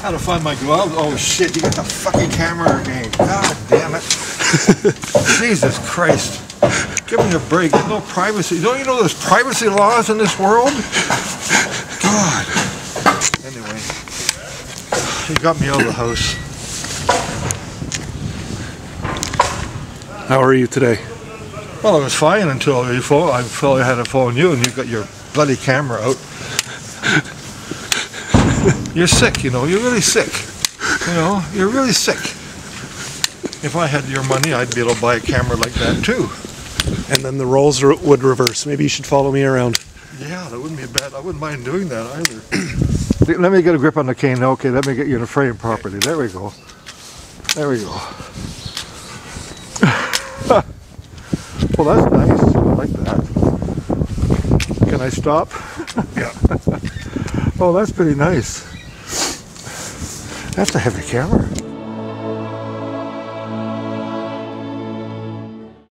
How to find my glove? Oh shit, you got the fucking camera again. God damn it. Jesus Christ. Give me a break. There's no privacy. Don't you know there's privacy laws in this world? God. Anyway. He got me out of the house. How are you today? Well, I was fine until I thought I had to phone you and you got your bloody camera out. You're sick, you know. You're really sick. You know, you're really sick. If I had your money, I'd be able to buy a camera like that too. And then the roles would reverse. Maybe you should follow me around. Yeah, that wouldn't be bad. I wouldn't mind doing that either. Let me get a grip on the cane. Okay, let me get you in a frame properly. There we go. There we go. Well, that's nice. I like that. Can I stop? Yeah. Oh, that's pretty nice. That's a heavy camera.